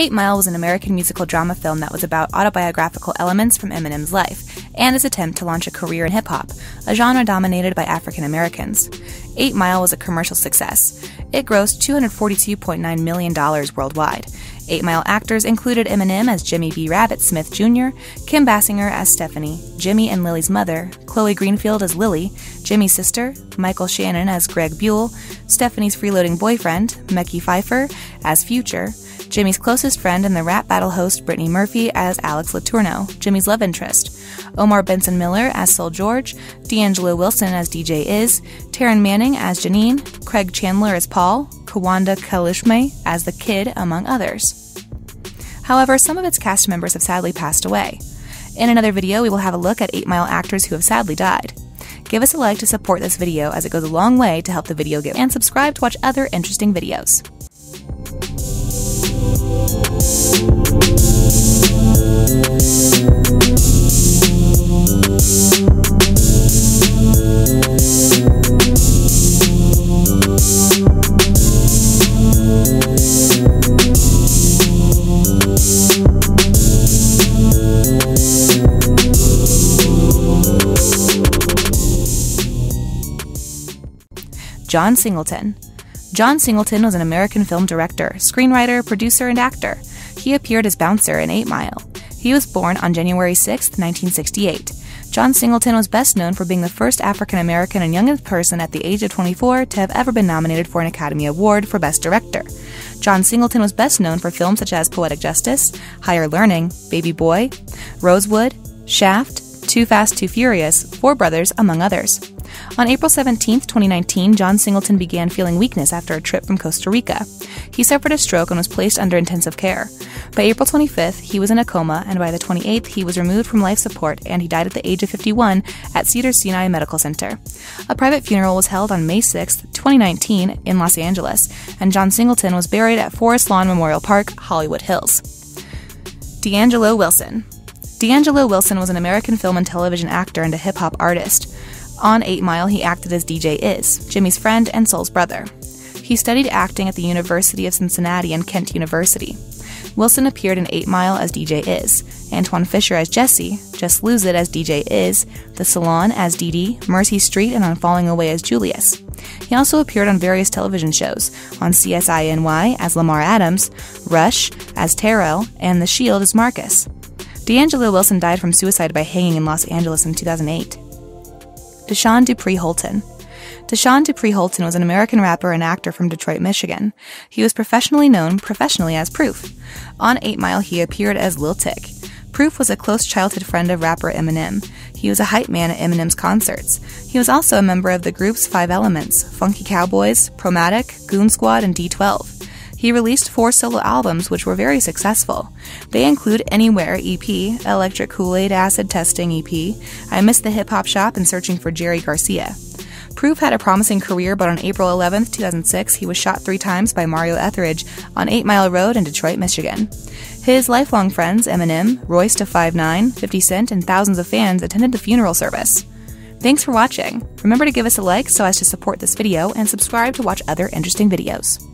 8 Mile was an American musical drama film that was about autobiographical elements from Eminem's life and his attempt to launch a career in hip-hop, a genre dominated by African Americans. 8 Mile was a commercial success. It grossed $242.9 million worldwide. 8 Mile actors included Eminem as Jimmy B. Rabbit Smith Jr., Kim Basinger as Stephanie, Jimmy and Lily's mother, Chloe Greenfield as Lily, Jimmy's sister, Michael Shannon as Greg Buell, Stephanie's freeloading boyfriend, Mekhi Phifer, as Future, Jimmy's closest friend and the rap battle host Brittany Murphy as Alex Letourneau, Jimmy's love interest, Omar Benson Miller as Soul George, D'Angelo Wilson as DJ Iz, Taryn Manning as Janine, Craig Chandler as Paul, Kawanda Kalishme as The Kid, among others. However, some of its cast members have sadly passed away. In another video, we will have a look at 8 Mile actors who have sadly died. Give us a like to support this video as it goes a long way to help the video get, and subscribe to watch other interesting videos. John Singleton. John Singleton was an American film director, screenwriter, producer, and actor. He appeared as Bouncer in 8 Mile. He was born on January 6, 1968. John Singleton was best known for being the first African-American and youngest person at the age of 24 to have ever been nominated for an Academy Award for Best Director. John Singleton was best known for films such as Poetic Justice, Higher Learning, Baby Boy, Rosewood, Shaft, Too Fast, Too Furious, Four Brothers, among others. On April 17, 2019, John Singleton began feeling weakness after a trip from Costa Rica. He suffered a stroke and was placed under intensive care. By April 25th, he was in a coma, and by the 28th, he was removed from life support, and he died at the age of 51 at Cedars-Sinai Medical Center. A private funeral was held on May 6, 2019, in Los Angeles, and John Singleton was buried at Forest Lawn Memorial Park, Hollywood Hills. D'Angelo Wilson. D'Angelo Wilson was an American film and television actor and a hip-hop artist. On 8 Mile, he acted as DJ Iz, Jimmy's friend and Soul's brother. He studied acting at the University of Cincinnati and Kent University. Wilson appeared in 8 Mile as DJ Iz, Antoine Fisher as Jesse, Just Lose It as DJ Iz, The Salon as Dee Dee, Mercy Street, and On Falling Away as Julius. He also appeared on various television shows, on CSI NY as Lamar Adams, Rush as Terrell, and The Shield as Marcus. D'Angelo Wilson died from suicide by hanging in Los Angeles in 2008. Deshaun Dupree-Holton. Deshaun Dupree-Holton was an American rapper and actor from Detroit, Michigan. He was professionally known as Proof. On 8 Mile, he appeared as Lil Tick. Proof was a close childhood friend of rapper Eminem. He was a hype man at Eminem's concerts. He was also a member of the groups Five Elements, Funky Cowboys, Promatic, Goon Squad, and D12. He released 4 solo albums which were very successful. They include Anywhere EP, Electric Kool-Aid Acid Testing EP, I Missed the Hip Hop Shop, and Searching for Jerry Garcia. Proof had a promising career, but on April 11, 2006, he was shot 3 times by Mario Etheridge on 8 Mile Road in Detroit, Michigan. His lifelong friends, Eminem, Royce da 5'9", 50 Cent, and thousands of fans attended the funeral service. Thanks for watching. Remember to give us a like so as to support this video, and subscribe to watch other interesting videos.